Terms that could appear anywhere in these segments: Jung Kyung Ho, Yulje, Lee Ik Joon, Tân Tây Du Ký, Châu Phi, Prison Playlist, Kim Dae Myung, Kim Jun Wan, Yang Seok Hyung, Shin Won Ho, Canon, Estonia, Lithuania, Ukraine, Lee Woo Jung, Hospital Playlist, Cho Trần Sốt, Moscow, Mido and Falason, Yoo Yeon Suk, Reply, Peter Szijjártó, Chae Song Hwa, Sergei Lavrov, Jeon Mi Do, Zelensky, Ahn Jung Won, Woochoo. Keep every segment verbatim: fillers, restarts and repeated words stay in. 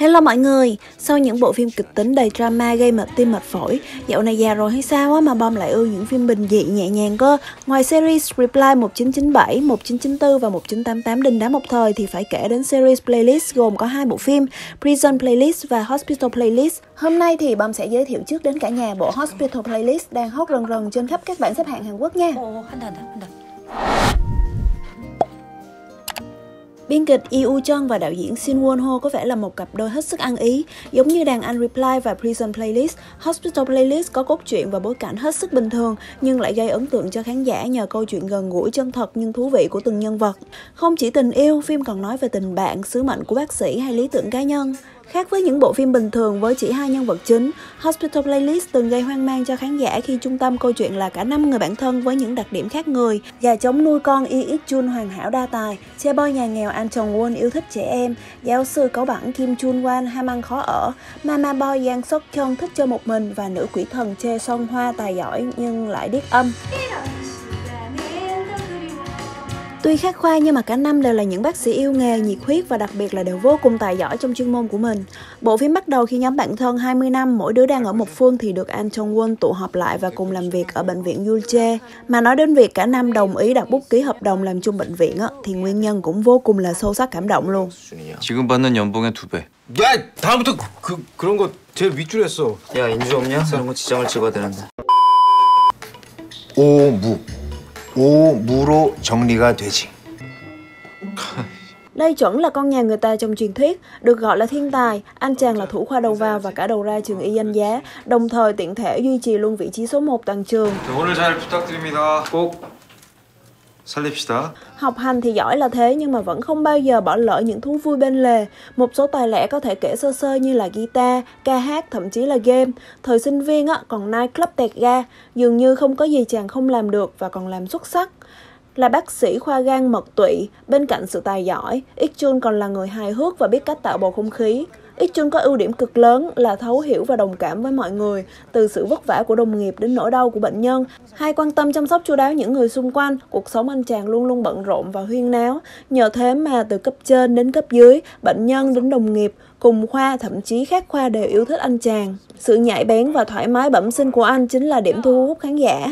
Hello mọi người, sau những bộ phim kịch tính đầy drama gây mệt tim mệt phổi, dạo này già rồi hay sao á mà Bom lại ưa những phim bình dị nhẹ nhàng cơ. Ngoài series Reply một chín chín bảy, một chín chín tư và một chín tám tám đình đám một thời thì phải kể đến series Playlist gồm có hai bộ phim Prison Playlist và Hospital Playlist. Hôm nay thì Bom sẽ giới thiệu trước đến cả nhà bộ Hospital Playlist đang hot rần rần trên khắp các bảng xếp hạng Hàn Quốc nha. Biên kịch Lee Woo Jung và đạo diễn Shin Won Ho có vẻ là một cặp đôi hết sức ăn ý. Giống như đàn anh Reply và Prison Playlist, Hospital Playlist có cốt truyện và bối cảnh hết sức bình thường nhưng lại gây ấn tượng cho khán giả nhờ câu chuyện gần gũi chân thật nhưng thú vị của từng nhân vật. Không chỉ tình yêu, phim còn nói về tình bạn, sứ mệnh của bác sĩ hay lý tưởng cá nhân. Khác với những bộ phim bình thường với chỉ hai nhân vật chính, Hospital Playlist từng gây hoang mang cho khán giả khi trung tâm câu chuyện là cả năm người bạn thân với những đặc điểm khác người. Gà trống nuôi con Lee Ik Joon hoàn hảo đa tài, che boy nhà nghèo Ahn Jung Won yêu thích trẻ em, giáo sư cáu bẳn Kim Jun Wan ham ăn khó ở, mama boy Yang Seok Hyung thích chơi một mình và nữ quỷ thần Chae Song Hwa tài giỏi nhưng lại điếc âm. Tuy khác khoa nhưng mà cả năm đều là những bác sĩ yêu nghề, nhiệt huyết và đặc biệt là đều vô cùng tài giỏi trong chuyên môn của mình. Bộ phim bắt đầu khi nhóm bạn thân hai mươi năm mỗi đứa đang ở một phương thì được Ahn Jung Won tụ họp lại và cùng làm việc ở bệnh viện Yulje. Mà nói đến việc cả năm đồng ý đặt bút ký hợp đồng làm chung bệnh viện á, thì nguyên nhân cũng vô cùng là sâu sắc cảm động luôn. 지금 받는 연봉의 두 배. 야, 다음부터 그 그런 거 제일 밑줄 했어. 야, 인주 없냐? 그런 거 지정을 찍어야 되는데. 오무. 오무로 정리가 되지. Đây chuẩn là con nhà người ta trong truyền thuyết, được gọi là thiên tài, anh chàng là thủ khoa đầu vào và cả đầu ra trường y danh giá, đồng thời tiện thể duy trì luôn vị trí số một toàn trường. Học hành thì giỏi là thế nhưng mà vẫn không bao giờ bỏ lỡ những thú vui bên lề. Một số tài lẻ có thể kể sơ sơ như là guitar, ca hát, thậm chí là game. Thời sinh viên á, còn night club tẹt ga, dường như không có gì chàng không làm được và còn làm xuất sắc. Là bác sĩ khoa gan mật tụy, bên cạnh sự tài giỏi, Ik Joon còn là người hài hước và biết cách tạo bầu không khí. Ik Joon có ưu điểm cực lớn là thấu hiểu và đồng cảm với mọi người, từ sự vất vả của đồng nghiệp đến nỗi đau của bệnh nhân. Hay quan tâm chăm sóc chu đáo những người xung quanh, cuộc sống anh chàng luôn luôn bận rộn và huyên náo. Nhờ thế mà từ cấp trên đến cấp dưới, bệnh nhân đến đồng nghiệp, cùng khoa thậm chí khác khoa đều yêu thích anh chàng. Sự nhạy bén và thoải mái bẩm sinh của anh chính là điểm thu hút khán giả.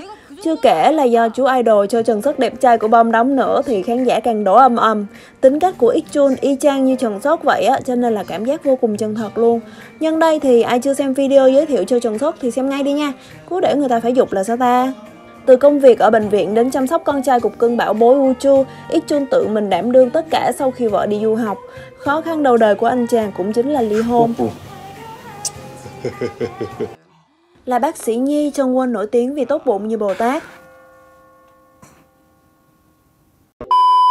Chưa kể là do chú idol Cho Trần Sốt đẹp trai của Bom đóng nữa thì khán giả càng đổ ầm ầm. Tính cách của Ik Joon y chang như Trần Sốt vậy á, cho nên là cảm giác vô cùng chân thật luôn. Nhân đây thì ai chưa xem video giới thiệu Cho Trần Sốt thì xem ngay đi nha, cứ để người ta phải dục là sao ta. Từ công việc ở bệnh viện đến chăm sóc con trai cục cưng bảo bối Woochoo, Ik Joon tự mình đảm đương tất cả sau khi vợ đi du học. Khó khăn đầu đời của anh chàng cũng chính là ly hôn. Là bác sĩ nhi, Jung Won nổi tiếng vì tốt bụng như Bồ Tát.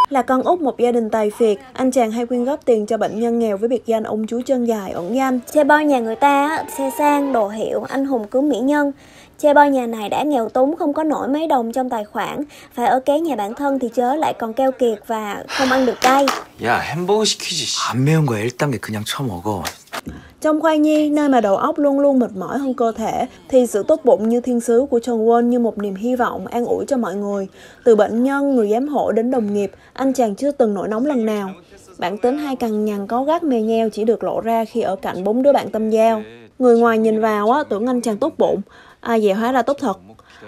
Là con út một gia đình tài phiệt, anh chàng hay quyên góp tiền cho bệnh nhân nghèo với biệt danh ông chú chân dài ẩn danh. Che bao nhà người ta, xe sang, đồ hiệu, anh hùng cứu mỹ nhân. Che bao nhà này đã nghèo túng không có nổi mấy đồng trong tài khoản, phải ở ké nhà bản thân thì chớ lại còn keo kiệt và không ăn được cay. 야, 햄버거 시키지. 안 매운 거 일 단계 그냥 처 먹어. Trong khoa nhi, nơi mà đầu óc luôn luôn mệt mỏi hơn cơ thể, thì sự tốt bụng như thiên sứ của Jung Won như một niềm hy vọng an ủi cho mọi người. Từ bệnh nhân, người giám hộ đến đồng nghiệp, anh chàng chưa từng nổi nóng lần nào. Bản tính hay cằn nhằn có gắt mè nheo chỉ được lộ ra khi ở cạnh bốn đứa bạn tâm giao. Người ngoài nhìn vào á, tưởng anh chàng tốt bụng, ai dè hóa ra tốt thật.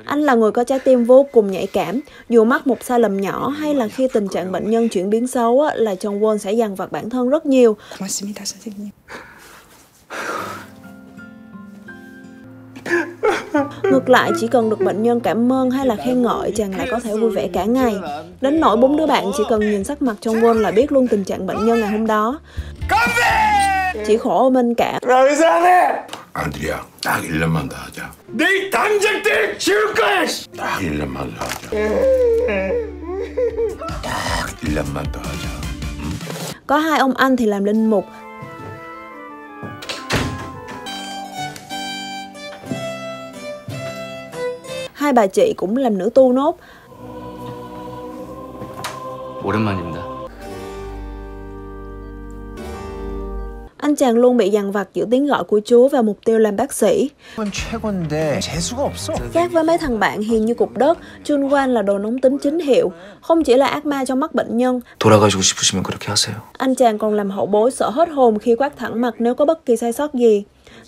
Anh là người có trái tim vô cùng nhạy cảm, dù mắc một sai lầm nhỏ hay là khi tình trạng bệnh nhân chuyển biến xấu á, là Jung Won sẽ dằn vặt bản thân rất nhiều. Ngược lại, chỉ cần được bệnh nhân cảm ơn hay là khen ngợi, chàng lại có thể vui vẻ cả ngày. Đến nỗi bốn đứa bạn chỉ cần nhìn sắc mặt Jung Won là biết luôn tình trạng bệnh nhân ngày hôm đó. Chỉ khổ mình cả. Có hai ông anh thì làm linh mục, hai bà chị cũng làm nữ tu nốt. Anh chàng luôn bị dằn vặt giữa tiếng gọi của Chúa và mục tiêu làm bác sĩ. Khác với mấy thằng bạn hiền như cục đất, Jun Wan là đồ nóng tính chính hiệu, không chỉ là ác ma trong mắt bệnh nhân. Anh chàng còn làm hậu bối sợ hết hồn khi quát thẳng mặt nếu có bất kỳ sai sót gì.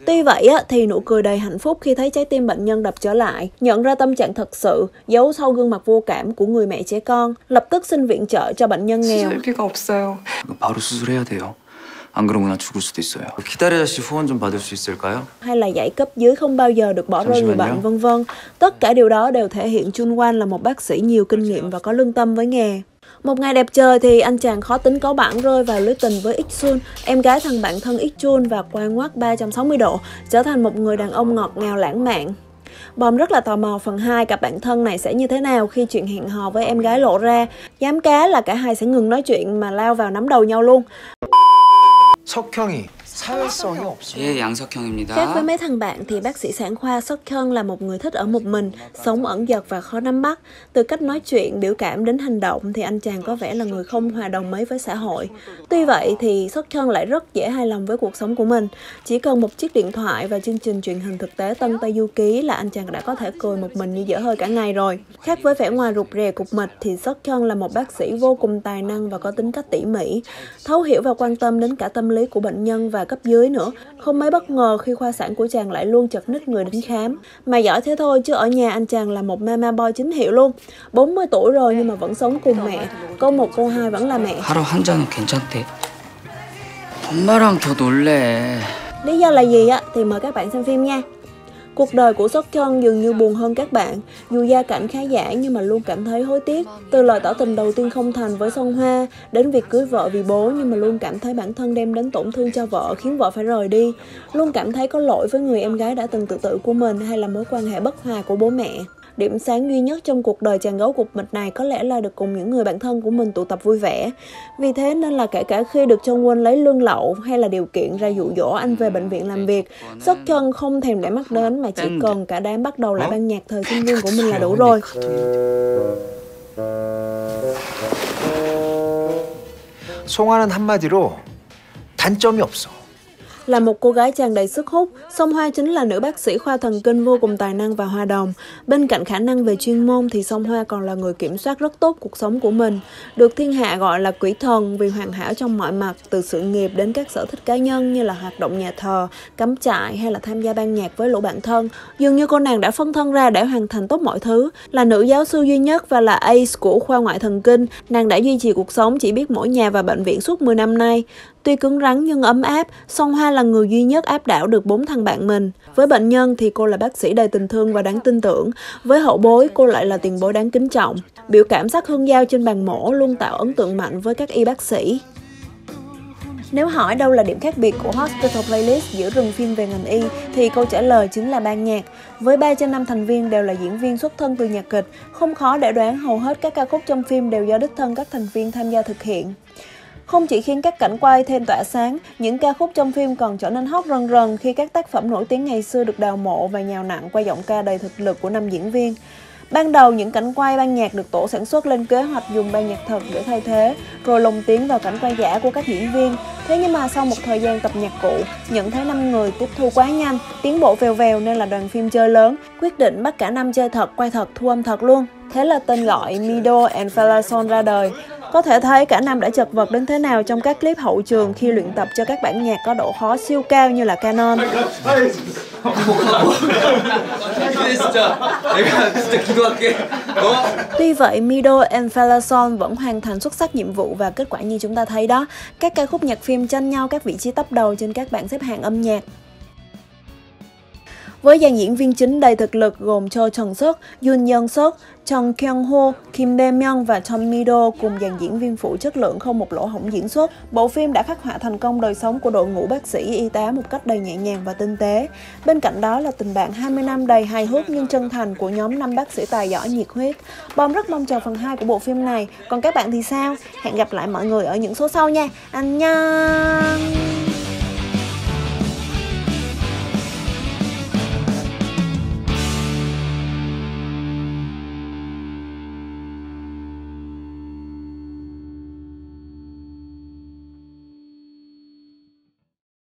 Tuy vậy thì nụ cười đầy hạnh phúc khi thấy trái tim bệnh nhân đập trở lại, nhận ra tâm trạng thật sự giấu sau gương mặt vô cảm của người mẹ trẻ con, lập tức xin viện trợ cho bệnh nhân nghèo. Hay là giải cấp dưới không bao giờ được bỏ rơi người bệnh, vân vân. Tất cả điều đó đều thể hiện Jun Wan là một bác sĩ nhiều kinh nghiệm và có lương tâm với nghề. Một ngày đẹp trời thì anh chàng khó tính có bản rơi vào lưới tình với Ik Joon, em gái thằng bạn thân Ik Joon, và quay ngoắt ba trăm sáu mươi độ, trở thành một người đàn ông ngọt ngào lãng mạn. Bom rất là tò mò phần hai cặp bạn thân này sẽ như thế nào khi chuyện hẹn hò với em gái lộ ra. Dám cá là cả hai sẽ ngừng nói chuyện mà lao vào nắm đầu nhau luôn. Khác với mấy thằng bạn thì bác sĩ sản khoa Seok Hyung là một người thích ở một mình, sống ẩn dật và khó nắm bắt. Từ cách nói chuyện, biểu cảm đến hành động thì anh chàng có vẻ là người không hòa đồng mấy với xã hội. Tuy vậy thì Seok Hyung lại rất dễ hài lòng với cuộc sống của mình. Chỉ cần một chiếc điện thoại và chương trình truyền hình thực tế Tân Tây Du Ký là anh chàng đã có thể cười một mình như dở hơi cả ngày rồi. Khác với vẻ ngoài rụt rè cục mịch thì Seok Hyung là một bác sĩ vô cùng tài năng và có tính cách tỉ mỉ, thấu hiểu và quan tâm đến cả tâm lý của bệnh nhân và cấp dưới nữa. Không mấy bất ngờ khi khoa sản của chàng lại luôn chật ních người đến khám. Mà giỏi thế thôi chứ ở nhà anh chàng là một mama boy chính hiệu luôn. bốn mươi tuổi rồi nhưng mà vẫn sống cùng mẹ. Cô một cô hai vẫn là mẹ. Lý do là gì á thì mời các bạn xem phim nha. Cuộc đời của Seok Hyung dường như buồn hơn các bạn, dù gia cảnh khá giả nhưng mà luôn cảm thấy hối tiếc. Từ lời tỏ tình đầu tiên không thành với Song Hwa, đến việc cưới vợ vì bố nhưng mà luôn cảm thấy bản thân đem đến tổn thương cho vợ khiến vợ phải rời đi. Luôn cảm thấy có lỗi với người em gái đã từng tự tử của mình, hay là mối quan hệ bất hòa của bố mẹ. Điểm sáng duy nhất trong cuộc đời chàng gấu cục mịch này có lẽ là được cùng những người bạn thân của mình tụ tập vui vẻ. Vì thế nên là kể cả khi được Jung Won lấy lương lậu hay là điều kiện ra dụ dỗ anh về bệnh viện làm việc, Seok Hyung không thèm để mắt đến, mà chỉ cần cả đám bắt đầu lại ban nhạc thời sinh viên của mình là đủ rồi. 송아는 한마디로 단점이 없어. Là một cô gái tràn đầy sức hút, Song Hwa chính là nữ bác sĩ khoa thần kinh vô cùng tài năng và hòa đồng. Bên cạnh khả năng về chuyên môn thì Song Hwa còn là người kiểm soát rất tốt cuộc sống của mình, được thiên hạ gọi là quỷ thần vì hoàn hảo trong mọi mặt, từ sự nghiệp đến các sở thích cá nhân như là hoạt động nhà thờ, cắm trại hay là tham gia ban nhạc với lũ bạn thân. Dường như cô nàng đã phân thân ra để hoàn thành tốt mọi thứ, là nữ giáo sư duy nhất và là ace của khoa ngoại thần kinh. Nàng đã duy trì cuộc sống chỉ biết mỗi nhà và bệnh viện suốt mười năm nay. Tuy cứng rắn nhưng ấm áp, Song Hwa là người duy nhất áp đảo được bốn thằng bạn mình. Với bệnh nhân thì cô là bác sĩ đầy tình thương và đáng tin tưởng. Với hậu bối, cô lại là tiền bối đáng kính trọng. Biểu cảm sắc hương dao trên bàn mổ luôn tạo ấn tượng mạnh với các y bác sĩ. Nếu hỏi đâu là điểm khác biệt của Hospital Playlist giữa rừng phim về ngành y thì câu trả lời chính là ban nhạc. Với ba trên năm thành viên đều là diễn viên xuất thân từ nhạc kịch, không khó để đoán hầu hết các ca khúc trong phim đều do đích thân các thành viên tham gia thực hiện. Không chỉ khiến các cảnh quay thêm tỏa sáng, những ca khúc trong phim còn trở nên hot rần rần khi các tác phẩm nổi tiếng ngày xưa được đào mộ và nhào nặn qua giọng ca đầy thực lực của năm diễn viên. Ban đầu, những cảnh quay ban nhạc được tổ sản xuất lên kế hoạch dùng ban nhạc thật để thay thế, rồi lồng tiếng vào cảnh quay giả của các diễn viên. Thế nhưng mà sau một thời gian tập nhạc cũ, nhận thấy năm người tiếp thu quá nhanh, tiến bộ vèo vèo nên là đoàn phim chơi lớn, quyết định bắt cả năm chơi thật, quay thật, thu âm thật luôn. Thế là tên gọi Mido and Falason ra đời. Có thể thấy cả năm đã chật vật đến thế nào trong các clip hậu trường khi luyện tập cho các bản nhạc có độ khó siêu cao như là Canon. Tuy vậy, Mido and Falason vẫn hoàn thành xuất sắc nhiệm vụ và kết quả như chúng ta thấy đó. Các ca khúc nhạc phim tranh nhau các vị trí top đầu trên các bảng xếp hạng âm nhạc. Với dàn diễn viên chính đầy thực lực gồm Cho Trần Sốt, Yoo Yeon Suk, Jung Kyung Ho, Kim Dae Myung và Jeon Mi Do cùng dàn diễn viên phụ chất lượng không một lỗ hổng diễn xuất, bộ phim đã khắc họa thành công đời sống của đội ngũ bác sĩ y tá một cách đầy nhẹ nhàng và tinh tế. Bên cạnh đó là tình bạn hai mươi năm đầy hài hước nhưng chân thành của nhóm năm bác sĩ tài giỏi nhiệt huyết. Bom rất mong chờ phần hai của bộ phim này, còn các bạn thì sao? Hẹn gặp lại mọi người ở những số sau nha. Anh nha.